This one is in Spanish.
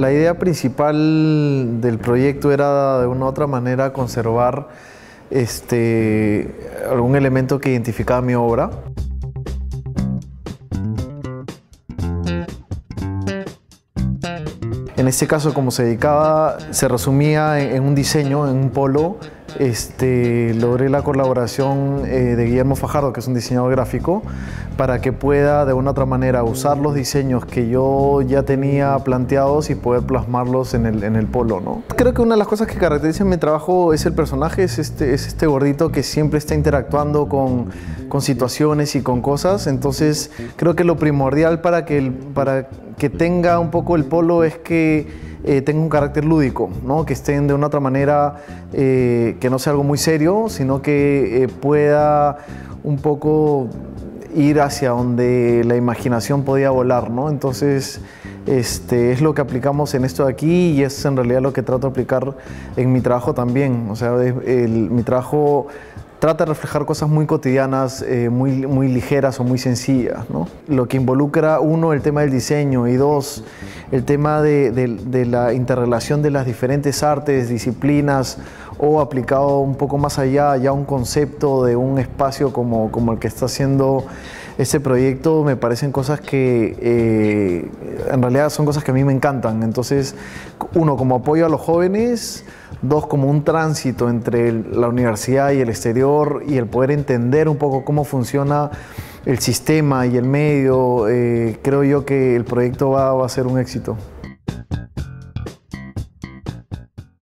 La idea principal del proyecto era de una u otra manera conservar algún elemento que identificaba mi obra. En este caso, como se dedicaba, se resumía en un diseño, en un polo. Logré la colaboración de Guillermo Fajardo, que es un diseñador gráfico, para que pueda de una u otra manera usar los diseños que yo ya tenía planteados y poder plasmarlos en el polo, ¿no? Creo que una de las cosas que caracterizan mi trabajo es el personaje, es este gordito que siempre está interactuando con situaciones y con cosas. Entonces creo que lo primordial para que tenga un poco el polo es que tenga un carácter lúdico, ¿no? Que estén de una u otra manera, que no sea algo muy serio, sino que pueda un poco ir hacia donde la imaginación podía volar, ¿no? Entonces es lo que aplicamos en esto de aquí y es en realidad lo que trato de aplicar en mi trabajo también. O sea, mi trabajo trata de reflejar cosas muy cotidianas, muy, muy ligeras o muy sencillas, ¿no? Lo que involucra, uno, el tema del diseño y dos, el tema de la interrelación de las diferentes artes, disciplinas o aplicado un poco más allá, ya un concepto de un espacio como el que está haciendo este proyecto, me parecen cosas que en realidad son cosas que a mí me encantan. Entonces, uno, como apoyo a los jóvenes, dos, como un tránsito entre la universidad y el exterior y el poder entender un poco cómo funciona el sistema y el medio. Creo yo que el proyecto va a ser un éxito.